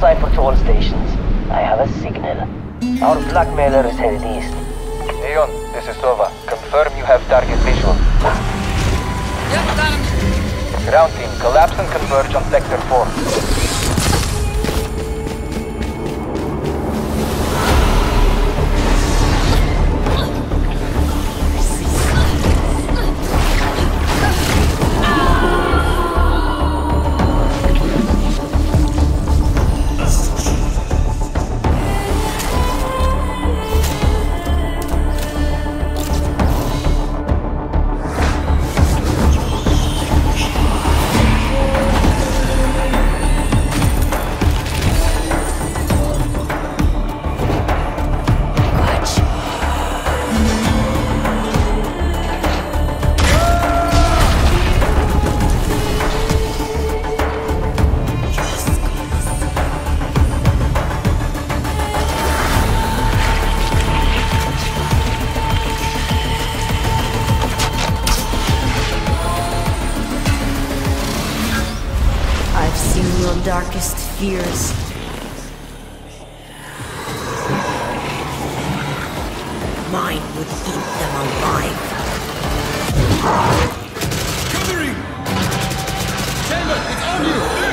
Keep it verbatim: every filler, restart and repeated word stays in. outside patrol stations. I have a signal. Our blackmailer is headed east. Leon, this is Sova. Confirm you have target visual. Yep, Adam. Ground team, collapse and converge on Sector four. Darkest fears. Mine would eat them alive. Covering! Chamber, it's on you!